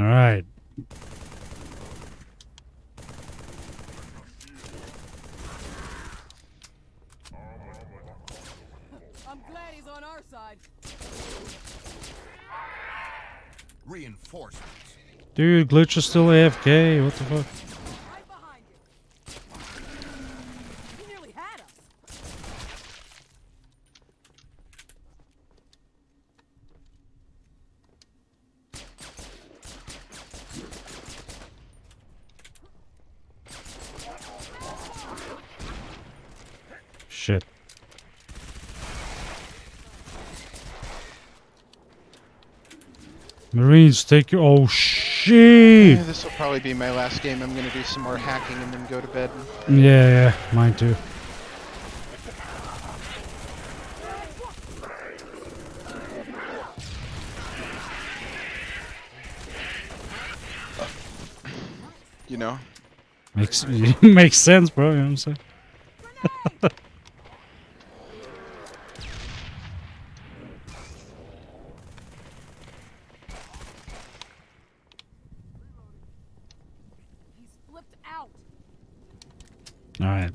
All right. I'm glad he's on our side. Reinforcements. Dude, Glitch is still AFK. What the fuck? Shit. Marines, take your— oh shit! Yeah, this will probably be my last game. I'm gonna do some more hacking and then go to bed. Yeah, mine too. You know? Makes sense, bro, you know what I'm saying? All right.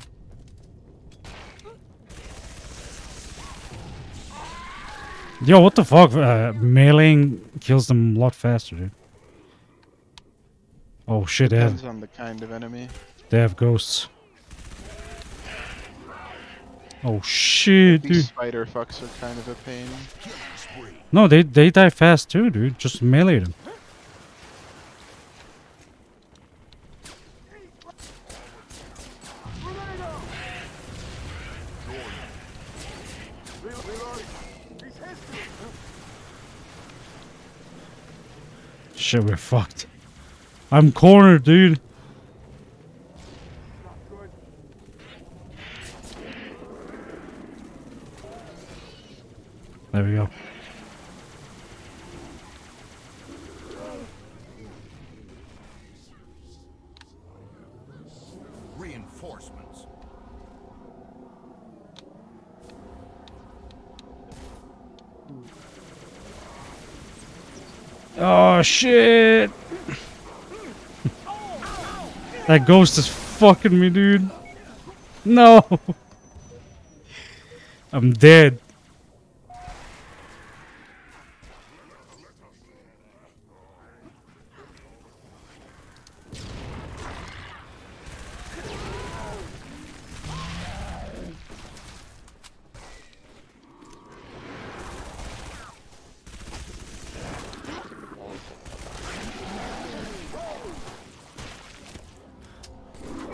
Yo, what the fuck? Mailing kills them a lot faster, dude. Oh shit, they have— depends on the kind of enemy. They have ghosts. Oh shit, dude. These spider fucks are kind of a pain. No, they die fast too, dude. Just melee them. Shit, we're fucked. I'm cornered, dude. There we go. Reinforcements. Oh shit! That ghost is fucking me, dude. No! I'm dead.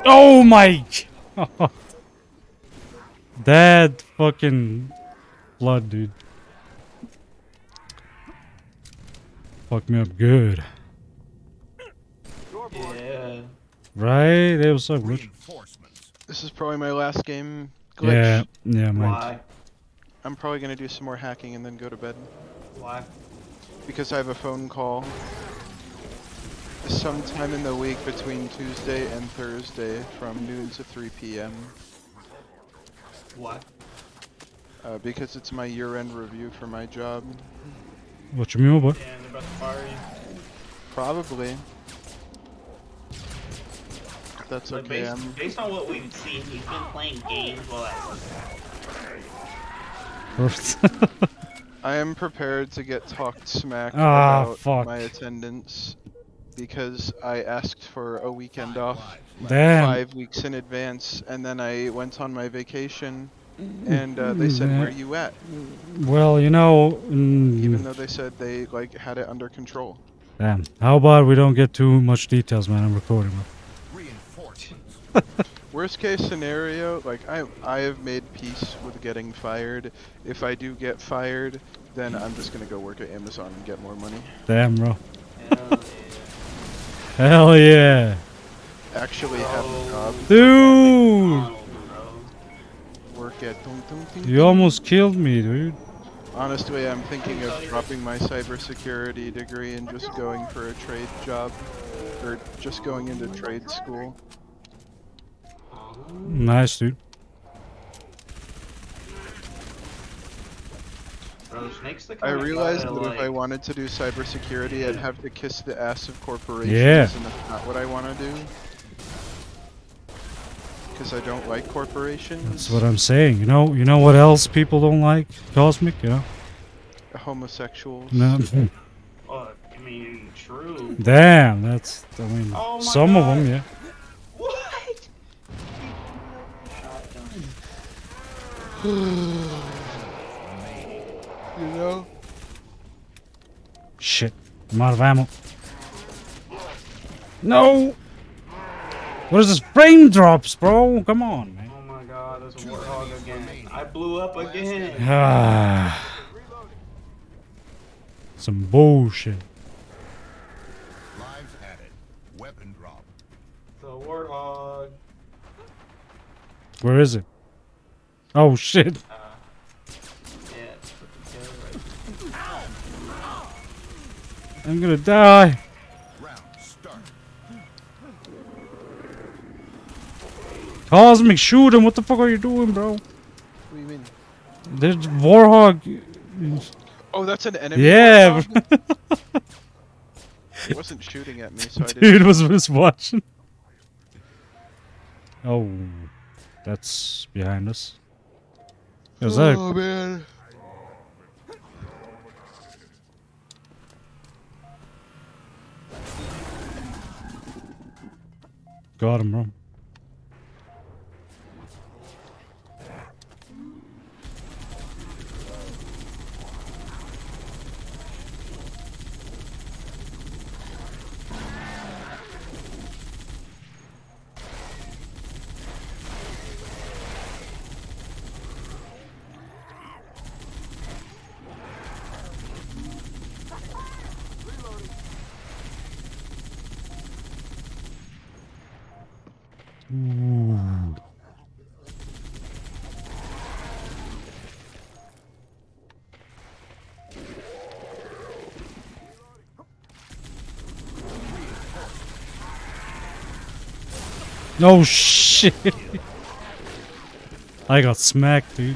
Oh my god! That fucking blood, dude. Fuck me up good. Yeah. Right? They was so rich. This is probably my last game, Glitch. Yeah, yeah, mine. Why? I'm probably gonna do some more hacking and then go to bed. Why? Because I have a phone call sometime in the week between Tuesday and Thursday from noon to 3 p.m. What? Because it's my year-end review for my job. What you mean, boy? Yeah, they're about to fire you. Probably. That's okay. Based on what we've seen, he's been playing games while I am prepared to get talked smack about my attendance. Because I asked for a weekend off. Damn. 5 weeks in advance, and then I went on my vacation, and they said, "Where are you at?" Well, you know, even though they said they like had it under control. Damn. How about we don't get too much details, man? I'm recording. Reinforcements. Worst case scenario, like I have made peace with getting fired. If I do get fired, then I'm just gonna go work at Amazon and get more money. Damn, bro. Hell yeah! Actually have a job. Dude! Work at You almost killed me, dude. Honestly, I'm thinking of dropping my cybersecurity degree and just going for a trade job. Or just going into trade school. Nice, dude. Bro, snakes the I realized that if I wanted to do cybersecurity, I'd have to kiss the ass of corporations, and that's not what I want to do. Because I don't like corporations. That's what I'm saying. You know what else people don't like? Cosmic, homosexuals. No. I mean, true. Damn, that's. I mean, oh some God. Of them, What? You know? Shit, I'm out of ammo. No! What is this? Frame drops, bro! Come on, man. Oh my God, there's a warthog again. I blew up again. Some bullshit. Lives added. Weapon drop. The warthog. Where is it? Oh shit. I'm gonna die. Round start. Cosmic, shoot him! What the fuck are you doing, bro? What do you mean? There's warthog. Oh, that's an enemy. Yeah. He wasn't shooting at me, so I didn't. Dude was just watching. Oh, that's behind us. Is that? Oh man. Got him, bro. Ooh. Oh shit! I got smacked, dude.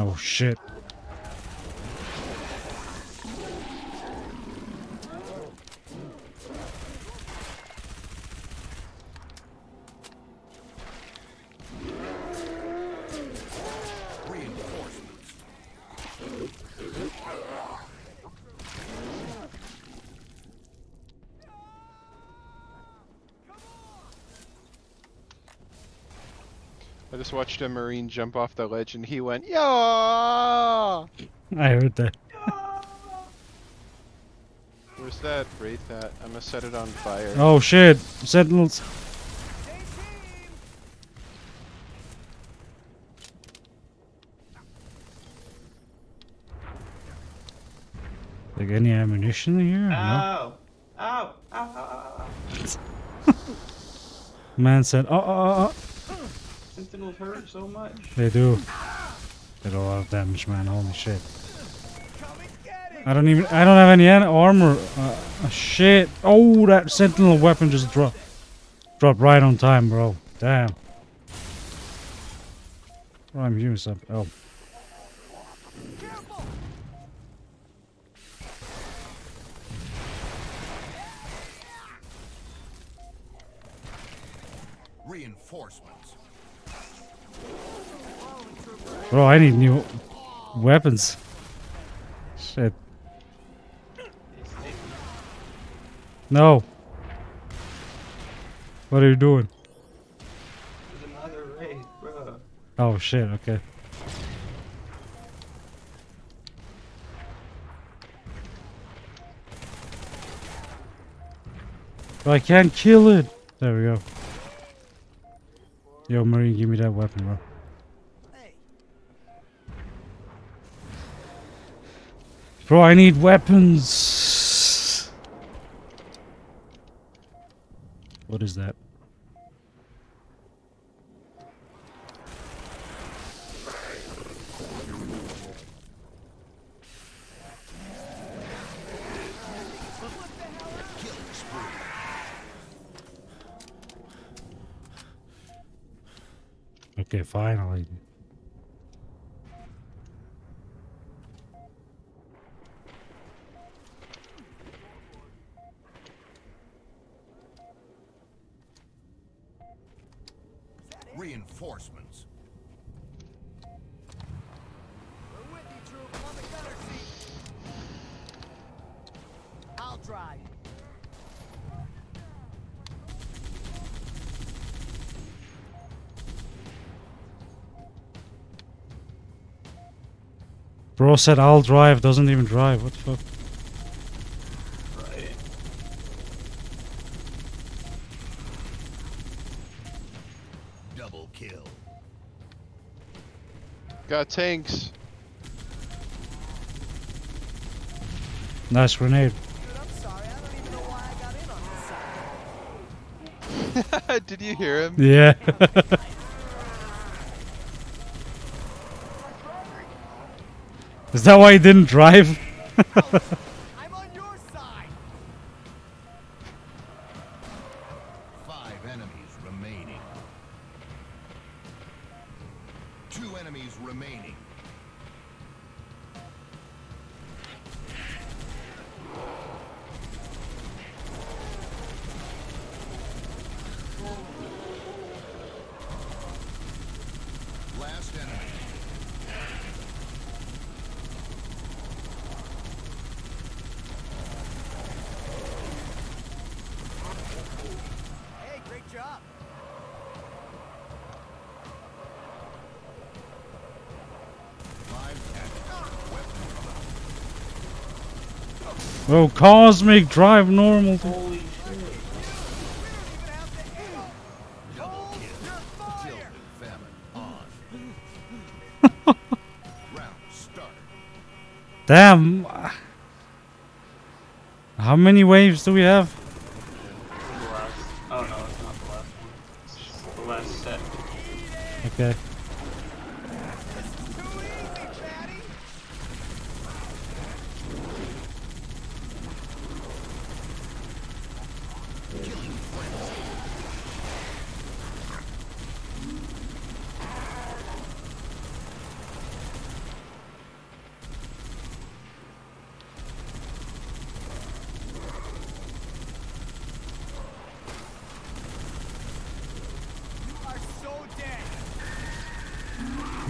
Oh shit. I just watched a Marine jump off the ledge and he went, "Yeah!" I heard that. Where's that wraith at? I'm gonna set it on fire. Oh shit! Sentinels! Like any ammunition here? Oh! No? Oh! Oh! Oh! Oh! Man said, "Oh! Oh! Oh!" Sentinels hurt so much. They do. They do a lot of damage, man. Holy shit. I don't have any armor. Shit. Oh, that sentinel weapon just dropped. Dropped right on time, bro. Damn. Well, I'm using something. Oh. Reinforcements. Bro, I need new weapons. Shit. No. What are you doing? There's another raid, bro. Oh shit, okay. But I can't kill it. There we go. Yo, Marine, give me that weapon, bro. Bro, I need weapons. What is that? Okay, finally. Reinforcements. We're with you, troop. On the gunner seat. I'll drive. Bro said I'll drive, doesn't even drive, what the fuck? Right. Double kill. Got tanks. Nice grenade. Dude, I'm sorry, I don't even know why I got in on this side. Did you hear him? Yeah. Is that why he didn't drive? I'm on your side. 5 enemies remaining. 2 enemies remaining. Last enemy. Oh, cosmic drive normal. Holy shit. Double kill. Famine on. Round start. Damn. How many waves do we have? Oh no, it's not the last one. It's just the last set. Okay.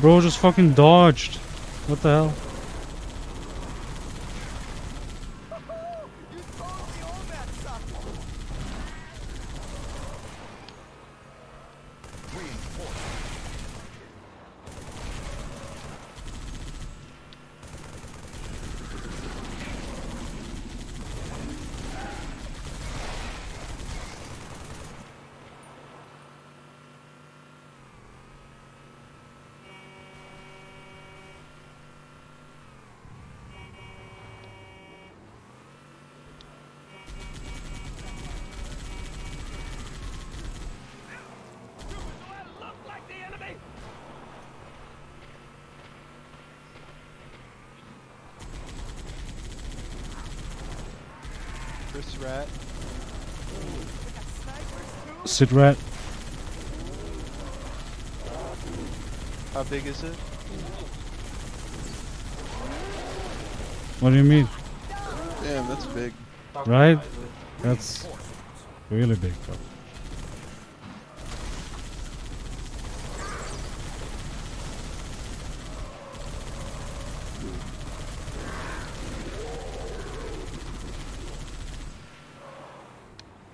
Bro just fucking dodged. What the hell? Rat. Sit rat. How big is it? What do you mean? Damn, that's big. Right? That's really big, bro.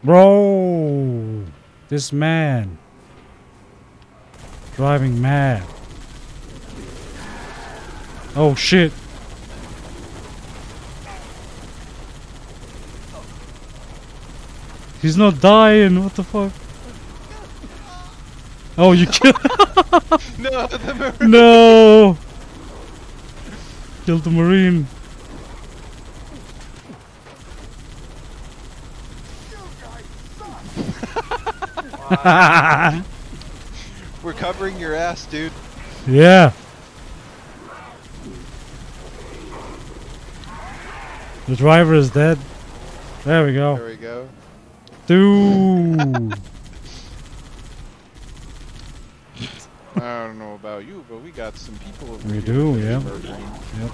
Bro, this man driving mad. Oh shit. He's not dying, what the fuck? Oh, you killed No. Killed the Marine. We're covering your ass, dude. Yeah. The driver is dead. There we go. There we go. Dude. I don't know about you, but we got some people over here. We do, yeah. Yep.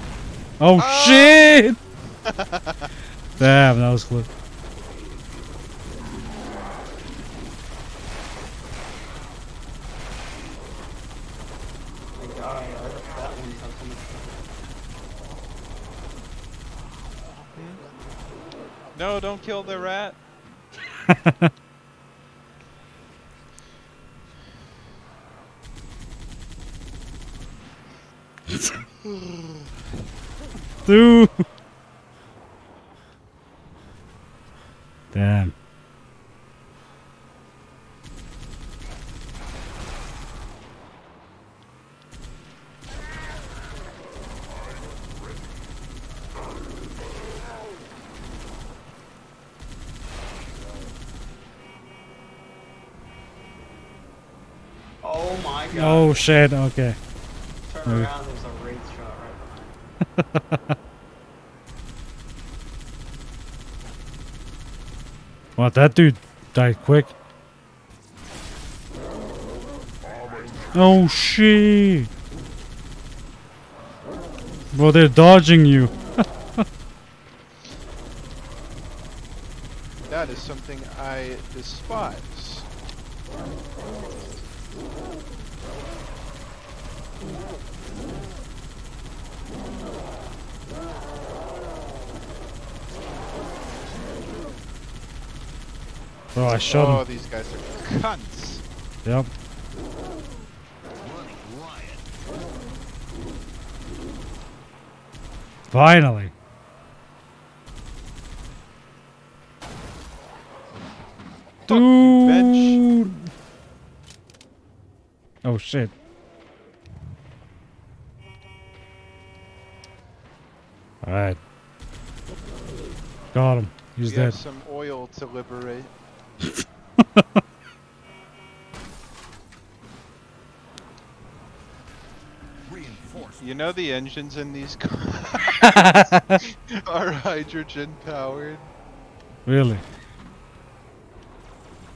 Oh, oh shit! Damn, that was close. No, don't kill the rat. Dude. Damn. Oh my god. Oh shit, okay. Turn around, there's a raid shot right behind. Wow, that dude died quick. Oh shit. Bro, they're dodging you. That is something I despise. Oh, I shot him. Oh, these guys are cunts. Yep. Finally. Dude. Bitch. Oh shit. All right. Got him. He's dead. We have some oil to liberate. You know the engines in these cars are hydrogen powered. Really?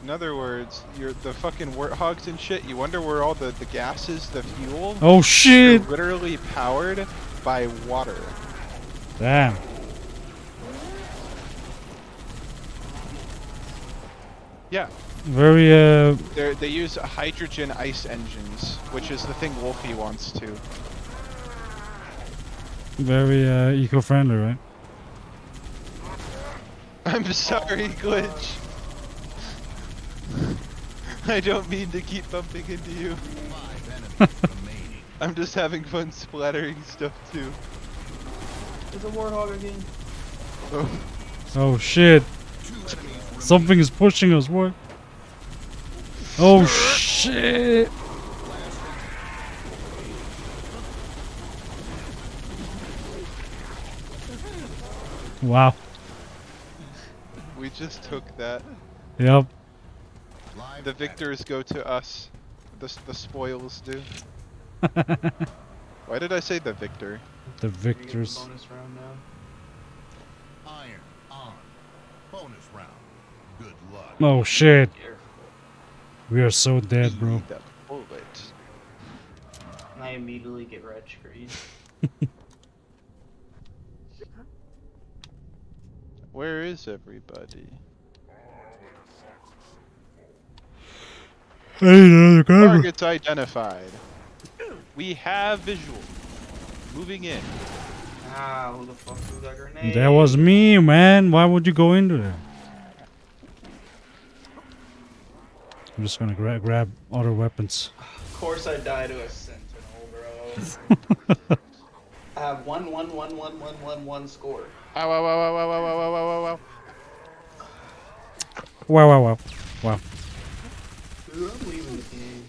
In other words, you're the fucking warthogs and shit. You wonder where all the gas is, the fuel. Oh shit! They're literally powered by water. Damn. Yeah. Very, They use hydrogen ice engines, which is the thing Wolfie wants to. Very, eco-friendly, right? I'm sorry, Glitch. I don't mean to keep bumping into you. I'm just having fun splattering stuff, too. There's a warthog again. Oh. Oh, shit. Something is pushing us, what? Oh shit! Wow. We just took that. Yep. The victors go to us. The spoils do. Why did I say the victor? The victors. Bonus round now. Iron on. Bonus round. Good luck. Oh shit. We are so dead, bro. That bullet. And I immediately get red screen. Where is everybody? Hey, targets identified. We have visual. Moving in. Ah, who the fuck threw that grenade? That was me, man. Why would you go into there? I'm just gonna grab other weapons. Of course I die to a sentinel, bro. I have 1 score. Ow, wow, wow, wow, wow, wow, wow, wow, wow. Wow, wow, wow. Wow. Dude, I'm leaving the game.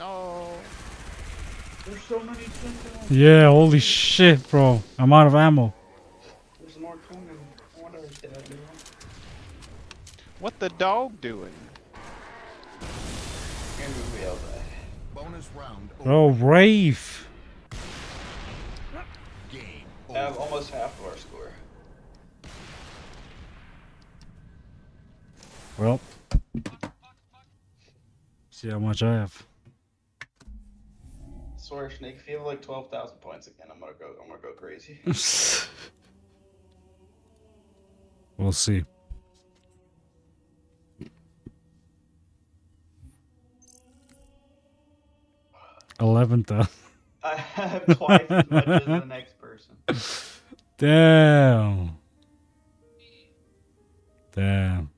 No. There's so many sentinels. Yeah, holy shit, bro. I'm out of ammo. There's more coming. What the dog doing? Oh, Rafe! I have almost half of our score. Well, see how much I have. Sorry, Snake. If you have like 12,000 points again, I'm gonna go crazy. We'll see. I have twice as much as the next person. Damn.